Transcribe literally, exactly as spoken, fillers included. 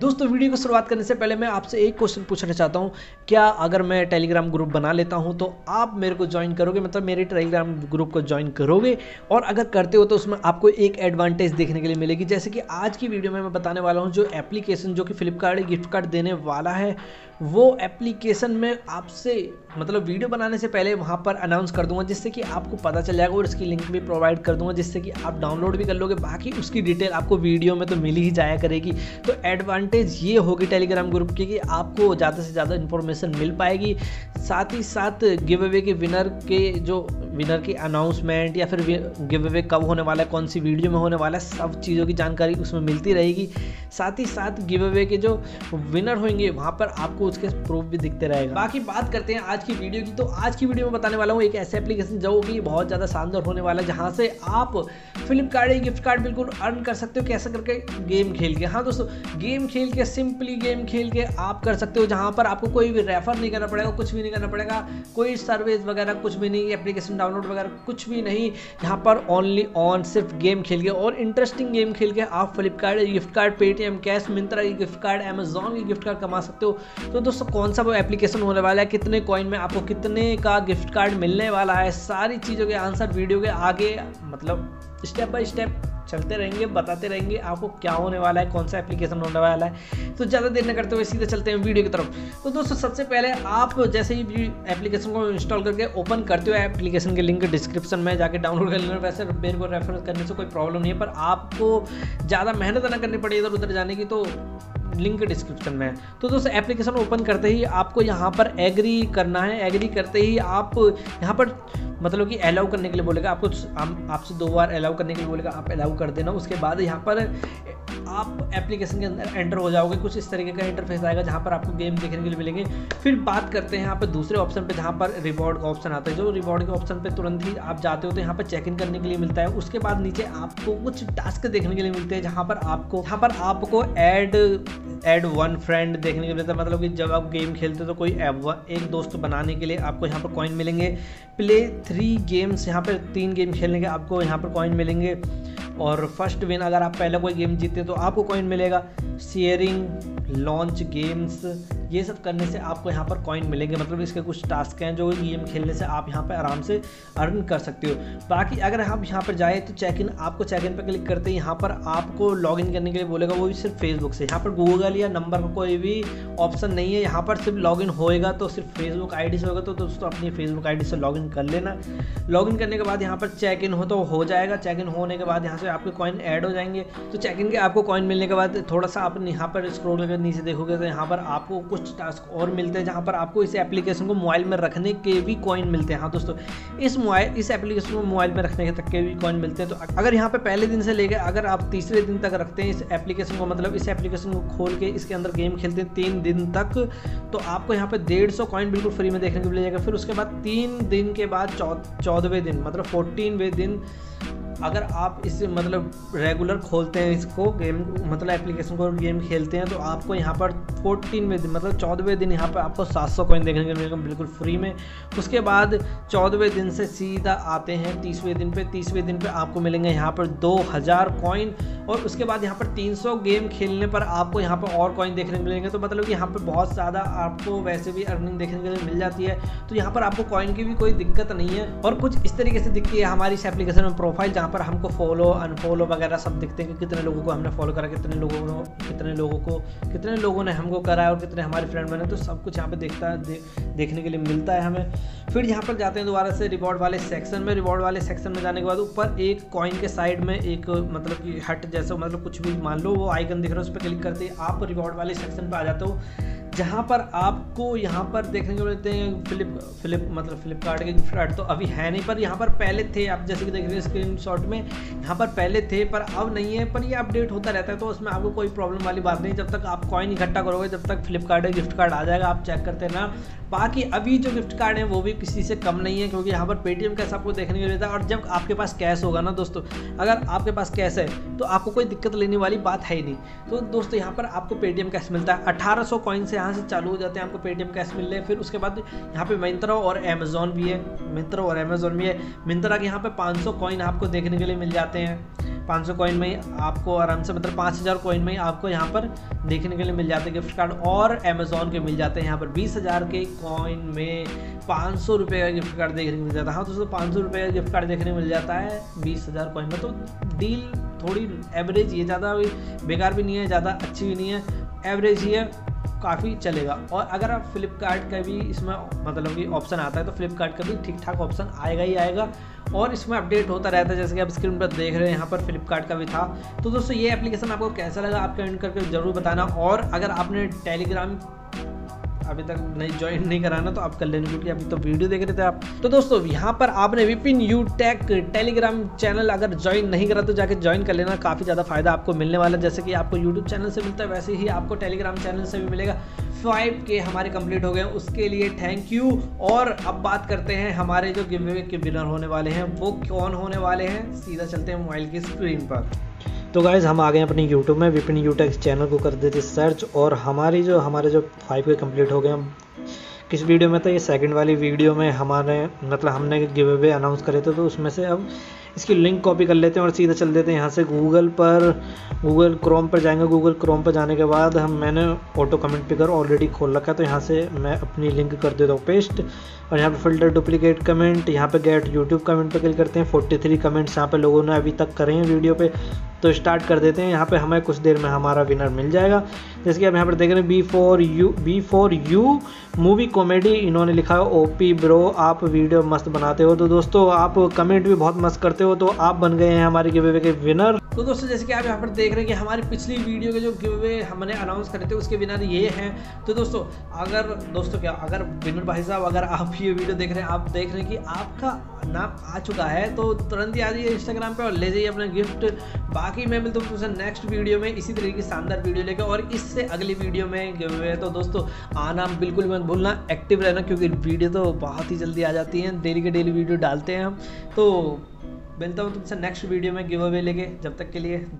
दोस्तों वीडियो की शुरुआत करने से पहले मैं आपसे एक क्वेश्चन पूछना चाहता हूं, क्या अगर मैं टेलीग्राम ग्रुप बना लेता हूं तो आप मेरे को ज्वाइन करोगे, मतलब मेरे टेलीग्राम ग्रुप को ज्वाइन करोगे? और अगर करते हो तो उसमें आपको एक एडवांटेज देखने के लिए मिलेगी, जैसे कि आज की वीडियो में मैं बताने वाला हूं जो एप्लीकेशन जो कि फ्लिपकार्ट गिफ्ट कार्ड देने वाला है, वो एप्लीकेशन में आपसे मतलब वीडियो बनाने से पहले वहाँ पर अनाउंस कर दूंगा, जिससे कि आपको पता चल जाएगा और इसकी लिंक भी प्रोवाइड कर दूंगा, जिससे कि आप डाउनलोड भी कर लोगे। बाकी उसकी डिटेल आपको वीडियो में तो मिल ही जाया करेगी। तो एडवांटेज ये होगी टेलीग्राम ग्रुप की कि आपको ज़्यादा से ज़्यादा इन्फॉर्मेशन मिल पाएगी, साथ ही साथ गिव अवे के विनर के जो विनर की अनाउंसमेंट या फिर गिव अवे कब होने वाला है, कौन सी वीडियो में होने वाला है, सब चीज़ों की जानकारी उसमें मिलती रहेगी। साथ ही साथ गिव अवे के जो विनर होंगे वहाँ पर आपको उसके प्रूफ भी दिखते रहेगा। बाकी बात करते हैं आज की वीडियो की। तो आज की वीडियो में बताने वाला हूँ एक ऐसे एप्लीकेशन जो कि बहुत ज़्यादा शानदार होने वाला है, जहाँ से आप फ्लिपकार्ट गिफ्ट कार्ड बिल्कुल अर्न कर सकते हो। कैसे करके? गेम खेल के। हाँ दोस्तों, गेम खेल के, सिंपली गेम खेल के आप कर सकते हो, जहाँ पर आपको कोई भी रेफर नहीं करना पड़ेगा, कुछ भी नहीं करना पड़ेगा, कोई सर्विस वगैरह कुछ भी नहीं, एप्लीकेशन डाउनलोड वगैरह कुछ भी नहीं। यहाँ पर ओनली ऑन सिर्फ गेम खेल के और इंटरेस्टिंग गेम खेल के आप Flipkart gift card, Paytm cash, Myntra की गिफ्ट कार्ड, अमेजॉन की गिफ्ट कार्ड कमा सकते हो। तो दोस्तों कौन सा वो एप्लीकेशन होने वाला है, कितने कॉइन में आपको कितने का गिफ्ट कार्ड मिलने वाला है, सारी चीज़ों के आंसर वीडियो के आगे मतलब स्टेप बाय स्टेप चलते रहेंगे, बताते रहेंगे आपको क्या होने वाला है, कौन सा एप्लीकेशन होने वाला है। तो ज़्यादा देर न करते हुए सीधे चलते हैं वीडियो की तरफ। तो दोस्तों सबसे पहले आप जैसे ही एप्लीकेशन को इंस्टॉल करके ओपन करते हो, एप्लीकेशन के लिंक डिस्क्रिप्शन में जाके डाउनलोड कर लेना। वैसे मेरे को रेफर करने से कोई प्रॉब्लम नहीं है, पर आपको ज़्यादा मेहनत ना करनी पड़े इधर उधर जाने की, तो लिंक डिस्क्रिप्शन में है। तो दोस्तों एप्लीकेशन ओपन करते ही आपको यहाँ पर एग्री करना है। एग्री करते ही आप यहाँ पर मतलब कि अलाउ करने के लिए बोलेगा आपको, आपसे दो बार अलाउ करने के लिए बोलेगा, आप अलाउ कर देना। उसके बाद यहाँ पर आप एप्लीकेशन के अंदर एंटर हो जाओगे, कुछ इस तरीके का इंटरफेस आएगा जहाँ पर आपको गेम देखने के लिए मिलेंगे। फिर बात करते हैं यहाँ पर दूसरे ऑप्शन पे, जहाँ पर रिवॉर्ड का ऑप्शन आता है। जो रिवॉर्ड के ऑप्शन पे तुरंत ही आप जाते हो तो यहाँ पर चेक इन करने के लिए मिलता है। उसके बाद नीचे आपको कुछ टास्क देखने के लिए मिलते हैं, जहाँ पर आपको यहाँ पर आपको ऐड ऐड वन फ्रेंड देखने के लिए मिलता है, मतलब कि जब आप गेम खेलते हो तो कोई एक दोस्त बनाने के लिए आपको यहाँ पर कॉइन मिलेंगे। प्ले थ्री गेम्स, यहाँ पर तीन गेम खेलने के आपको यहाँ पर कॉइन मिलेंगे। और फर्स्ट विन, अगर आप पहले कोई गेम जीतते तो आपको कॉइन मिलेगा। शेयरिंग, लॉन्च गेम्स, ये सब करने से आपको यहाँ पर कॉइन मिलेंगे, मतलब इसके कुछ टास्क हैं जो गेम खेलने से आप यहाँ पर आराम से अर्न कर सकते हो। बाकी अगर आप यहाँ पर जाए तो चेक इन, आपको चेक इन पर क्लिक करते ही यहाँ पर आपको लॉगिन करने के लिए बोलेगा, वो भी सिर्फ फेसबुक से। यहाँ पर गूगल या नंबर का कोई भी ऑप्शन नहीं है, यहाँ पर सिर्फ लॉगिन होएगा तो सिर्फ फेसबुक आई डी से होगा। तो दोस्तों अपनी फेसबुक आई डी से लॉगिन कर लेना। लॉगिन करने के बाद यहाँ पर चेक इन हो तो हो जाएगा। चेक इन होने के बाद यहाँ से आपके कॉइन ऐड हो जाएंगे। तो चेक इन के आपको कॉइन मिलने के बाद थोड़ा सा आप यहाँ पर स्क्रॉल करके नीचे देखोगे तो यहाँ पर आपको कुछ टास्क और मिलते हैं, जहाँ पर आपको इस एप्लीकेशन को मोबाइल में रखने के भी कॉइन मिलते हैं। हाँ दोस्तों, इस मोबाइल इस एप्लीकेशन को मोबाइल में रखने के तक के भी कॉइन मिलते हैं। तो अगर यहाँ पे पहले दिन से लेकर अगर आप तीसरे दिन तक रखते हैं इस एप्लीकेशन को, मतलब इस एप्लीकेशन को खोल के इसके अंदर गेम खेलते हैं तीन दिन तक, तो आपको यहाँ पर डेढ़ सौ कॉइन बिल्कुल फ्री में देखने को मिल जाएगा। फिर उसके बाद तीन दिन के बाद चौदहवें दिन मतलब फोर्टीनवें दिन अगर आप इस मतलब रेगुलर खोलते हैं इसको गेम, मतलब एप्लीकेशन को गेम खेलते हैं, तो आपको यहाँ पर फोर्टीनवें दिन मतलब चौदहवें दिन यहाँ पर आपको सात सौ कॉइन देखने को मिलेगा बिल्कुल फ्री में। उसके बाद चौदहवें दिन से सीधा आते हैं तीसवें दिन पे। तीसवें दिन पे आपको मिलेंगे यहाँ पर दो हज़ार कॉइन। और उसके बाद यहाँ पर तीन सौ गेम खेलने पर आपको यहाँ पर और कॉइन देखने को मिलेंगे। तो मतलब कि यहाँ पर बहुत ज़्यादा आपको वैसे भी अर्निंग देखने के लिए मिल जाती है, तो यहाँ पर आपको कॉइन की भी कोई दिक्कत नहीं है। और कुछ इस तरीके से दिखती है हमारी इस एप्लीकेशन में प्रोफाइल, जहाँ पर हमको फॉलो अनफॉलो वगैरह सब दिखते हैं कि कितने लोगों को हमने फॉलो करा, कितने लोगों को कितने लोगों को कितने लोगों ने हमको करा है और कितने हमारे फ्रेंड बने। तो सब कुछ यहाँ पे देखता है दे, देखने के लिए मिलता है हमें। फिर यहाँ पर जाते हैं दोबारा से रिवॉर्ड वाले सेक्शन में। रिवॉर्ड वाले सेक्शन में जाने के बाद ऊपर एक कॉइन के साइड में एक मतलब कि हट जैसा, मतलब कुछ भी मान लो वो आइकन दिख रहा है, उस पर क्लिक करते ही आप रिवॉर्ड वाले सेक्शन पर आ जाते हो, जहाँ पर आपको यहाँ पर देखने को मिलते हैं फ्लिप फ्लिप मतलब फ्लिपकार्ट के गिफ्ट कार्ड। तो अभी है नहीं, पर यहाँ पर पहले थे, आप जैसे कि देख रहे हैं स्क्रीनशॉट में यहाँ पर पहले थे पर अब नहीं है, पर ये अपडेट होता रहता है। तो उसमें आपको कोई प्रॉब्लम वाली बात नहीं, जब तक आप कॉइन इकट्ठा करोगे तब तक फ्लिपकार्ट का गिफ्ट कार्ड आ जाएगा, आप चेक करते ना। बाकी अभी जो गिफ्ट कार्ड है वो भी किसी से कम नहीं है, क्योंकि यहाँ पर पेटीएम कैश आपको देखने को मिलता है। और जब आपके पास कैश होगा ना दोस्तों, अगर आपके पास कैश है तो आपको कोई दिक्कत लेने वाली बात है ही नहीं। तो दोस्तों यहाँ पर आपको पेटीएम कैश मिलता है, अठारह सौ कॉइन से यहाँ से चालू हो जाते हैं आपको पेटीएम कैश मिल रहे। फिर उसके बाद यहाँ पे मिंत्रा और अमेजॉन भी है, मिंत्रा और अमेजॉन भी है। मिंत्रा के यहाँ पे पाँच सौ कॉइन आपको देखने के लिए मिल जाते हैं, पाँच सौ कॉइन में आपको आराम से मतलब पाँच हज़ार कॉइन में आपको यहाँ पर देखने के लिए मिल जाते हैं गिफ्ट कार्ड, और अमेज़ॉन के मिल जाते हैं यहाँ पर बीस हज़ार के कॉइन में पाँच सौ रुपये का गिफ्ट कार्ड देखने को मिल जाता है। हाँ दोस्तों, पाँच सौ रुपये का गिफ्ट कार्ड देखने को मिल जाता है बीस हज़ार कॉइन में, तो डील थोड़ी एवरेज, ये ज़्यादा बेकार भी नहीं है, ज़्यादा अच्छी भी नहीं है, एवरेज ही है, काफ़ी चलेगा। और अगर आप फ्लिपकार्ट का भी इसमें मतलब कि ऑप्शन आता है तो फ्लिपकार्ट का भी ठीक ठाक ऑप्शन आएगा ही आएगा, और इसमें अपडेट होता रहता है, जैसे कि आप स्क्रीन पर देख रहे हैं यहाँ पर फ्लिपकार्ट का भी था। तो दोस्तों ये एप्लीकेशन आपको कैसा लगा आप कमेंट करके ज़रूर बताना, और अगर आपने टेलीग्राम अभी तक नहीं ज्वाइन नहीं कराना तो आप कर लेना, क्योंकि अभी तो वीडियो देख रहे थे आप। तो दोस्तों यहाँ पर आपने Vipin U take Telegram channel अगर ज्वाइन नहीं करा तो जाके ज्वाइन कर लेना, काफ़ी ज़्यादा फायदा आपको मिलने वाला है। जैसे कि आपको यूट्यूब चैनल से मिलता है वैसे ही आपको टेलीग्राम चैनल से भी मिलेगा। फाइव के हमारे कंप्लीट हो गए, उसके लिए थैंक यू। और अब बात करते हैं हमारे जो गिव अवे के विनर होने वाले हैं वो कौन होने वाले हैं, सीधा चलते हैं मोबाइल की स्क्रीन पर। तो गाइज़ हम आ गए अपने YouTube में, विपिन यू टेक चैनल को कर देते सर्च, और हमारी जो हमारे जो फाइव के कंप्लीट हो गए हम किस वीडियो में था, ये सेकंड वाली वीडियो में हमारे मतलब हमने गिव अवे अनाउंस करे थे, तो उसमें से अब इसकी लिंक कॉपी कर लेते हैं और सीधा चल देते हैं यहाँ से गूगल पर, गूगल क्रोम पर जाएंगे। गूगल क्रोम पर जाने के बाद हम मैंने ऑटो कमेंट पिकर ऑलरेडी खोल रखा है, तो यहाँ से मैं अपनी लिंक कर देता हूँ पेस्ट, और यहाँ पे फिल्टर डुप्लीकेट कमेंट, यहाँ पे गेट यूट्यूब कमेंट पर क्लिक करते हैं। फोर्टी थ्री कमेंट्स यहाँ पर लोगों ने अभी तक करे हैं वीडियो पर, तो स्टार्ट कर देते हैं। यहाँ पर हमें कुछ देर में हमारा विनर मिल जाएगा, जैसे कि आप यहाँ पर देख रहे हैं B for U B for U movie comedy इन्होंने लिखा है। ओपी ब्रो आप वीडियो मस्त बनाते हो, तो दोस्तों आप कमेंट भी बहुत मस्त करते हो, तो आप बन गए हैं हमारे गिव अवे के विनर। तो दोस्तों जैसे कि आप यहाँ पर देख रहे हैं कि हमारी पिछली वीडियो के जो गिव अवे हमने अनाउंस करे थे उसके विनर ये हैं। तो दोस्तों अगर दोस्तों क्या अगर विनर भाई साहब अगर आप ये वीडियो देख रहे हैं, आप देख रहे हैं कि आपका नाम आ चुका है, तो तुरंत ही आ जाइए इंस्टाग्राम पर और ले जाइए अपना गिफ्ट। बाकी मैं मिलता हूँ तुमसे नेक्स्ट वीडियो में इसी तरीके की शानदार वीडियो लेकर, और इससे अगली वीडियो में गिव अवे है, तो दोस्तों आना बिल्कुल मत भूलना, एक्टिव रहना, क्योंकि वीडियो तो बहुत ही जल्दी आ जाती है, डेली के डेली वीडियो डालते हैं हम। तो मिलता हूँ तुमसे नेक्स्ट वीडियो में गिव अवे लेके, जब तक के लिए।